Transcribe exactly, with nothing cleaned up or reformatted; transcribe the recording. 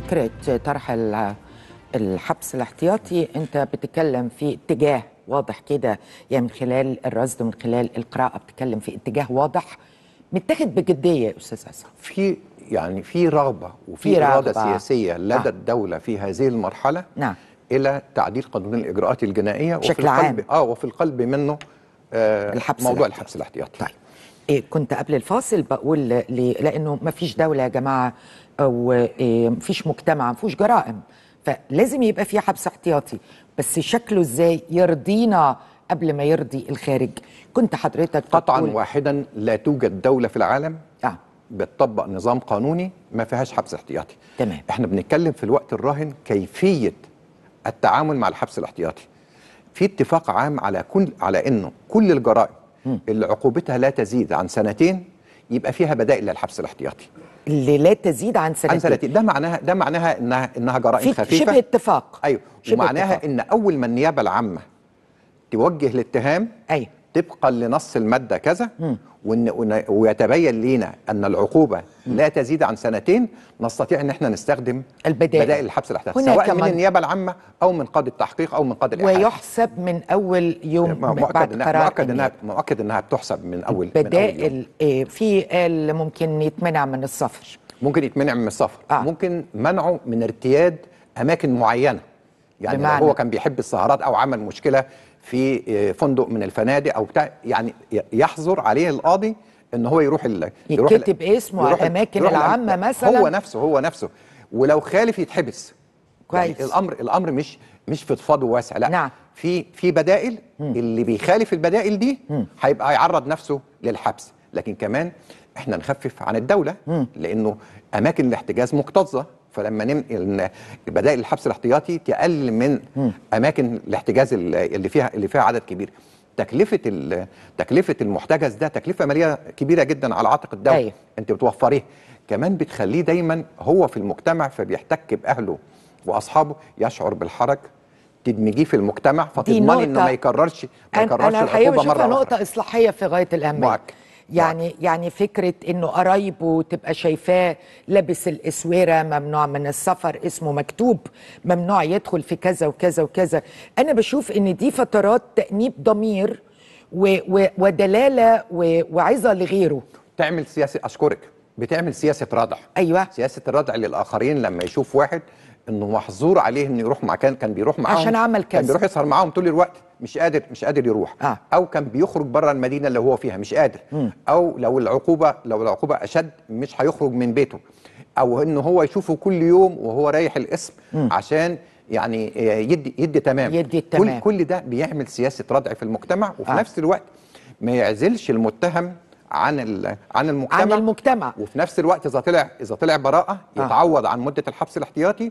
فكرة طرح الحبس الاحتياطي أنت بتتكلم في اتجاه واضح كده، يعني من خلال الرصد ومن خلال القراءة بتتكلم في اتجاه واضح متاخد بجدية يا أستاذ عصام. في يعني في رغبة وفي إرادة سياسية لدى آه. الدولة في هذه المرحلة نعم إلى تعديل قانون الإجراءات الجنائية بشكل عام، اه وفي القلب منه آه الحبس موضوع الاحتياط. الحبس الاحتياطي. طيب إيه كنت قبل الفاصل بقول لي لأنه ما فيش دولة يا جماعة أو إيه ما فيش مجتمع ما فيهوش جرائم، فلازم يبقى في حبس احتياطي، بس شكله إزاي يرضينا قبل ما يرضي الخارج. كنت حضرتك قطعا واحدا لا توجد دولة في العالم آه. بتطبق نظام قانوني ما فيهاش حبس احتياطي. تمام. احنا بنتكلم في الوقت الراهن كيفية التعامل مع الحبس الاحتياطي. في اتفاق عام على كل على انه كل الجرائم اللي عقوبتها لا تزيد عن سنتين يبقى فيها بدائل للحبس الاحتياطي. اللي لا تزيد عن سنتين. عن سنتين ده معناها ده معناها انها انها جرائم خفيفة. شبه اتفاق. ايوه ومعناها اتفاق. ان اول ما النيابة العامة توجه الاتهام ايوه طبقا لنص المادة كذا وإن ويتبين لينا أن العقوبة م. لا تزيد عن سنتين نستطيع أن احنا نستخدم البدائل, البدائل الحبس الاحتياطي سواء من النيابة العامة أو من قاضي التحقيق أو من قاضي الإحالة. ويحسب من أول يوم بعد إنها قرار مؤكد إنها, مؤكد إنها بتحسب من أول البدائل من أول يوم. في قال ممكن يتمنع من السفر ممكن يتمنع من السفر آه. ممكن منعه من ارتياد أماكن معينة، يعني لو هو كان بيحب السهرات أو عمل مشكلة في فندق من الفنادق او بتاع، يعني يحظر عليه القاضي ان هو يروح ال... يكتب اسمه على الاماكن العامه مثلا، هو نفسه هو نفسه ولو خالف يتحبس. كويس. يعني الامر الامر مش مش في فضفاض واسع، لا نعم. في في بدائل م. اللي بيخالف البدائل دي هيبقى يعرض نفسه للحبس، لكن كمان احنا نخفف عن الدوله م. لانه اماكن الاحتجاز مكتظه، فلما ننقل بدائل الحبس الاحتياطي تقلل من م. اماكن الاحتجاز اللي فيها اللي فيها عدد كبير. تكلفه تكلفه المحتجز ده تكلفه ماليه كبيره جدا على عاتق الدوله. أيه. انت بتوفريه كمان بتخليه دايما هو في المجتمع، فبيحتك باهله واصحابه، يشعر بالحرج، تدمجيه في المجتمع فتضمني انه ما يكررش ما يكررش العقوبه مره اخرى. نقطه اصلاحيه في غايه الاهميه، يعني يعني فكره انه قرايبه تبقى شايفاه لابس الاسوره، ممنوع من السفر، اسمه مكتوب ممنوع يدخل في كذا وكذا وكذا. انا بشوف ان دي فترات تانيب ضمير ودلاله وعظه لغيره. تعمل سياسه، اشكرك، بتعمل سياسه ردع. ايوه سياسه الردع للاخرين، لما يشوف واحد انه محظور عليه انه يروح مكان كان بيروح معاهم عشان عمل كذا، كان بيروح يسهر معاهم طول الوقت مش قادر مش قادر يروح آه. او كان بيخرج بره المدينه اللي هو فيها مش قادر م. او لو العقوبه لو العقوبه اشد مش هيخرج من بيته، او انه هو يشوفه كل يوم وهو رايح القسم م. عشان يعني يدي يدي تمام يدي التمام. كل كل ده بيعمل سياسه ردع في المجتمع، وفي آه. نفس الوقت ما يعزلش المتهم عن عن المجتمع عن المجتمع وفي نفس الوقت اذا طلع اذا طلع براءه يتعوض عن مده الحبس الاحتياطي.